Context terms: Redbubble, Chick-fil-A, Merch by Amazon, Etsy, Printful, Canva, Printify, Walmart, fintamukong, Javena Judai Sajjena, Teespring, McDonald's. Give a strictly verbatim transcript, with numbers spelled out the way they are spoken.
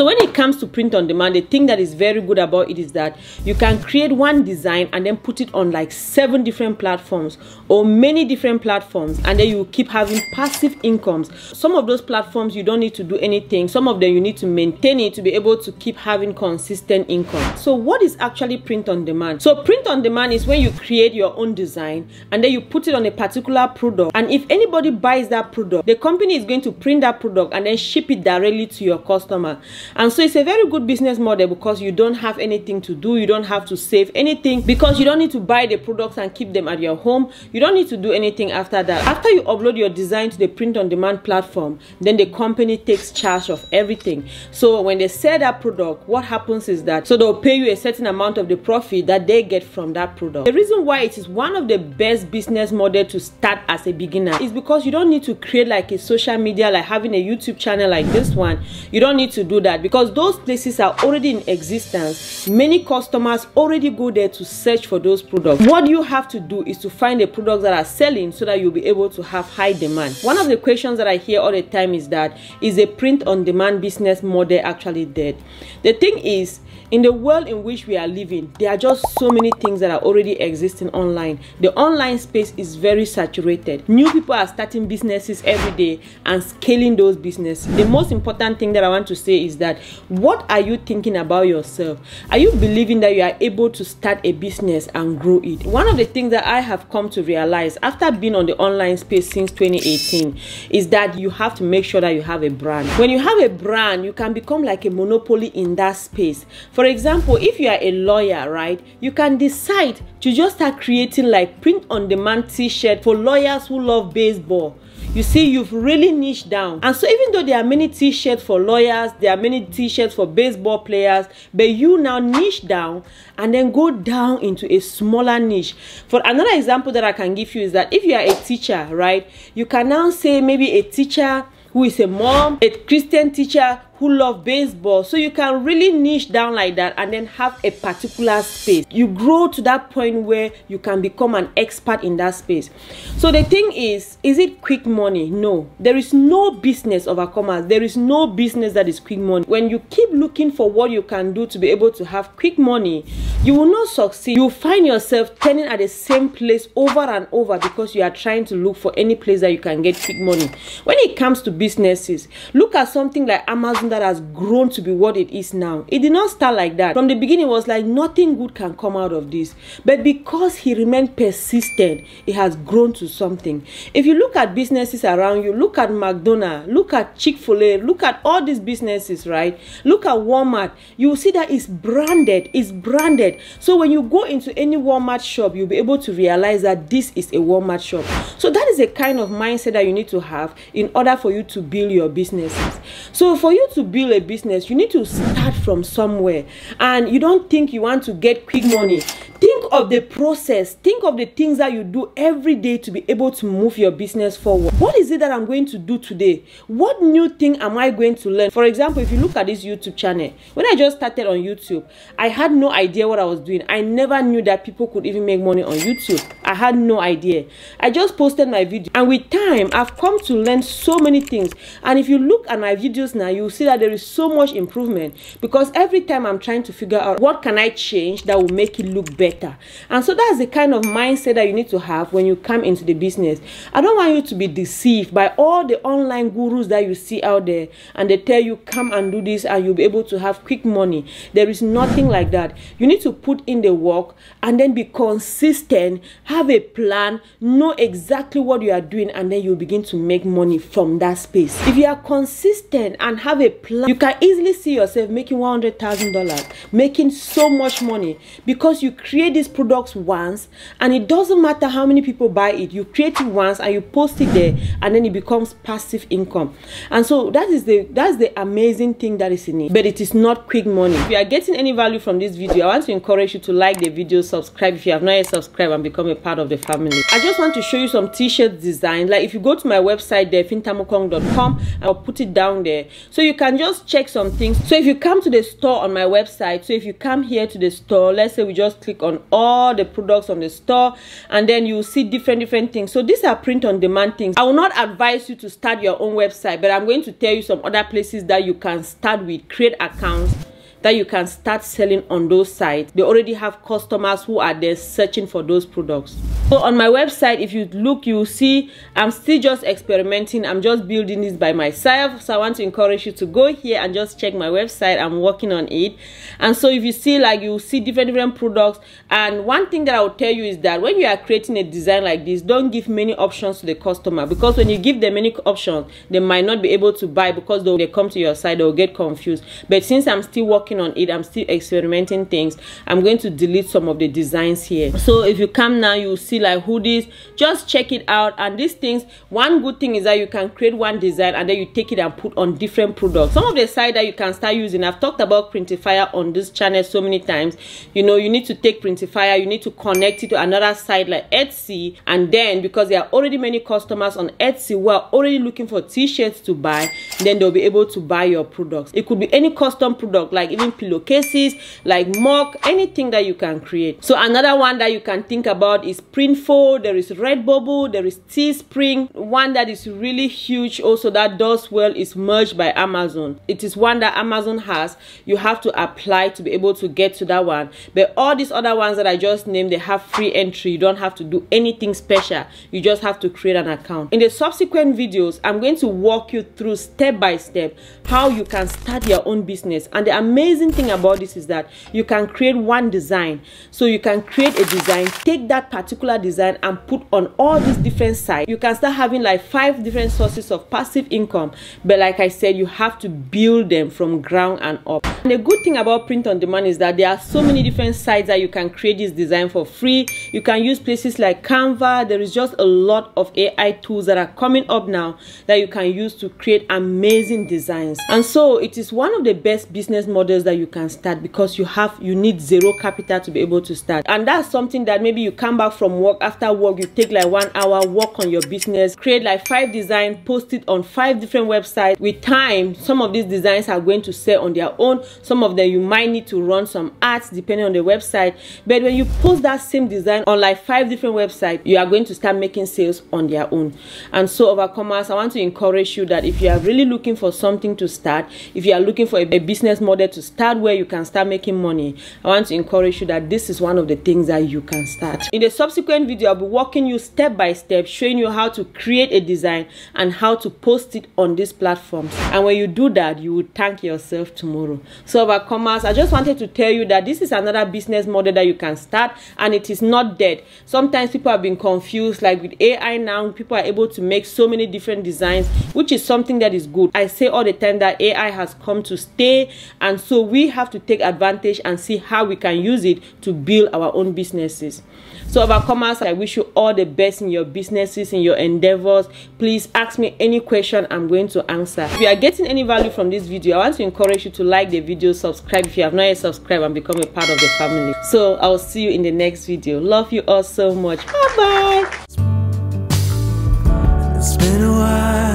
So when it comes to print on demand, the thing that is very good about it is that you can create one design and then put it on like seven different platforms or many different platforms, and then you keep having passive incomes. Some of those platforms you don't need to do anything. Some of them you need to maintain it to be able to keep having consistent income. So what is actually print on demand? So print on demand is when you create your own design and then you put it on a particular product, and if anybody buys that product, the company is going to print that product and then ship it directly to your customer. And so it's a very good business model because you don't have anything to do, you don't have to save anything, because you don't need to buy the products and keep them at your home. You don't need to do anything after that. After you upload your design to the print on demand platform, then the company takes charge of everything. So when they sell that product, what happens is that so they'll pay you a certain amount of the profit that they get from that product. The reason why it is one of the best business model to start as a beginner is because you don't need to create like a social media, like having a YouTube channel like this one. You don't need to do that because those places are already in existence. Many customers already go there to search for those products. What you have to do is to find the products that are selling so that you'll be able to have high demand. One of the questions that I hear all the time is that is a print on demand business model actually dead? The thing is, in the world in which we are living, there are just so many things that are already existing online. The online space is very saturated. New people are starting businesses every day and scaling those businesses. The most important thing that I want to say is that what are you thinking about yourself? Are you believing that you are able to start a business and grow it? One of the things that I have come to realize after being on the online space since twenty eighteen is that you have to make sure that you have a brand. When you have a brand, you can become like a monopoly in that space. For For example, if you are a lawyer, right, you can decide to just start creating like print-on-demand t-shirt for lawyers who love baseball. You see, you've really niched down. And so even though there are many t-shirts for lawyers, there are many t-shirts for baseball players, but you now niche down and then go down into a smaller niche. For another example that I can give you is that if you are a teacher, right, you can now say maybe a teacher who is a mom, a Christian teacher who love baseball. So you can really niche down like that and then have a particular space. You grow to that point where you can become an expert in that space. So the thing is, is it quick money? No. There is no business of e-commerce. There is no business that is quick money. When you keep looking for what you can do to be able to have quick money, you will not succeed. You will find yourself turning at the same place over and over because you are trying to look for any place that you can get quick money. When it comes to businesses, look at something like Amazon that has grown to be what it is now. It did not start like that. From the beginning, it was like nothing good can come out of this. But because he remained persistent, it has grown to something. If you look at businesses around you, look at McDonald's, look at Chick-fil-A, look at all these businesses, right? Look at Walmart. You will see that it's branded. It's branded. So when you go into any Walmart shop, you'll be able to realize that this is a Walmart shop. So that is a kind of mindset that you need to have in order for you to build your businesses. So for you to To build a business, you need to start from somewhere, and you don't think you want to get quick money. Think of the process. Think of the things that you do every day to be able to move your business forward. What is it that I'm going to do today? What new thing am I going to learn? For example, if you look at this YouTube channel, when I just started on YouTube, I had no idea what I was doing. I never knew that people could even make money on YouTube. I had no idea. I just posted my video, and with time, I've come to learn so many things. And if you look at my videos now, you'll see that there is so much improvement because every time I'm trying to figure out what can I change that will make it look better. And so that's the kind of mindset that you need to have when you come into the business. I don't want you to be deceived by all the online gurus that you see out there and they tell you come and do this and you'll be able to have quick money. There is nothing like that. You need to put in the work and then be consistent, have a plan, know exactly what you are doing, and then you'll begin to make money from that space. If you are consistent and have a plan, you can easily see yourself making one hundred thousand dollars, making so much money because you create these products once, and it doesn't matter how many people buy it. You create it once and you post it there, and then it becomes passive income. And so that is the that's the amazing thing that is in it, but it is not quick money. If you are getting any value from this video, I want to encourage you to like the video, subscribe if you have not yet subscribed, and become a part of the family. I just want to show you some t-shirt design. Like if you go to my website there, fintamukong dot com, I'll put it down there so you can just check some things. So if you come to the store on my website, so if you come here to the store, let's say we just click on all the products on the store, and then you see different different things. So these are print on demand things. I will not advise you to start your own website, but I'm going to tell you some other places that you can start with. Create accounts that you can start selling on those sites. They already have customers who are there searching for those products. So on my website, if you look, you see I'm still just experimenting. I'm just building this by myself. So I want to encourage you to go here and just check my website. I'm working on it. And so if you see, like, you see different different products. And one thing that I will tell you is that when you are creating a design like this, don't give many options to the customer, because when you give them many options, they might not be able to buy, because they come to your site, they'll get confused. But since I'm still working on it, I'm still experimenting things, I'm going to delete some of the designs here. So if you come now, you see like hoodies, just check it out. And these things, one good thing is that you can create one design and then you take it and put on different products. Some of the sites that you can start using, I've talked about Printify on this channel so many times. You know, you need to take Printify, you need to connect it to another site like Etsy, and then because there are already many customers on Etsy who are already looking for t-shirts to buy, then they'll be able to buy your products. It could be any custom product, like even pillowcases, like mug, anything that you can create. So another one that you can think about is Printful. There is Redbubble, there is Teespring. One that is really huge also that does well is Merch by Amazon. It is one that Amazon has. You have to apply to be able to get to that one. But all these other ones that I just named, they have free entry. You don't have to do anything special. You just have to create an account. In the subsequent videos, I'm going to walk you through step by step how you can start your own business. And the amazing amazing thing about this is that you can create one design. So you can create a design, take that particular design and put on all these different sites. You can start having like five different sources of passive income, but like I said, you have to build them from ground and up. And the good thing about print on demand is that there are so many different sites that you can create this design for free. You can use places like Canva. There is just a lot of A I tools that are coming up now that you can use to create amazing designs. And so it is one of the best business models that you can start, because you have you need zero capital to be able to start. And that's something that maybe you come back from work, after work you take like one hour, work on your business, create like five designs, post it on five different websites. With time, some of these designs are going to sell on their own, some of them you might need to run some ads depending on the website. But when you post that same design on like five different websites, you are going to start making sales on their own. And so overcomers, I want to encourage you that if you are really looking for something to start, if you are looking for a, a business model to start where you can start making money, I want to encourage you that this is one of the things that you can start. In the subsequent video, I'll be walking you step by step, showing you how to create a design and how to post it on these platforms. And when you do that, you will thank yourself tomorrow. So overcomers, I just wanted to tell you that this is another business model that you can start, and it is not dead. Sometimes people have been confused, like with A I now, people are able to make so many different designs, which is something that is good. I say all the time that A I has come to stay, and so we have to take advantage and see how we can use it to build our own businesses. So overcomers, I wish you all the best in your businesses, in your endeavors. Please ask me any question, I'm going to answer. If you are getting any value from this video, I want to encourage you to like the video, subscribe if you have not yet subscribed, and become a part of the family. So I'll see you in the next video. Love you all so much. Bye bye. It's been a while.